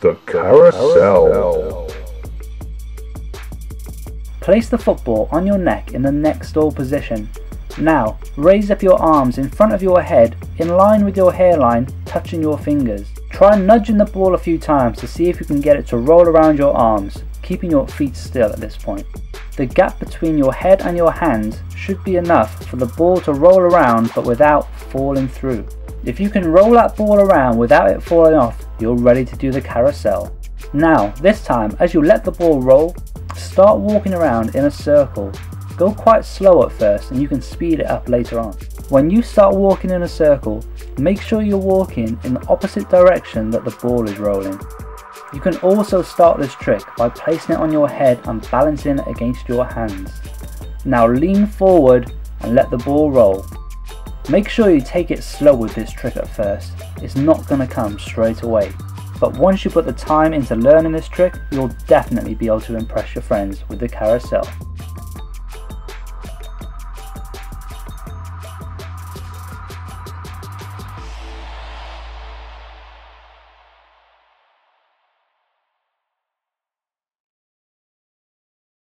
The Carousel. Place the football on your neck in the neck stall position. Now, raise up your arms in front of your head in line with your hairline, touching your fingers. Try nudging the ball a few times to see if you can get it to roll around your arms, keeping your feet still at this point. The gap between your head and your hands should be enough for the ball to roll around but without falling through. If you can roll that ball around without it falling off, you're ready to do the carousel. Now, this time, as you let the ball roll, start walking around in a circle. Go quite slow at first and you can speed it up later on. When you start walking in a circle, make sure you're walking in the opposite direction that the ball is rolling. You can also start this trick by placing it on your head and balancing it against your hands. Now lean forward and let the ball roll. Make sure you take it slow with this trick at first. It's not going to come straight away. But once you put the time into learning this trick, you'll definitely be able to impress your friends with the carousel.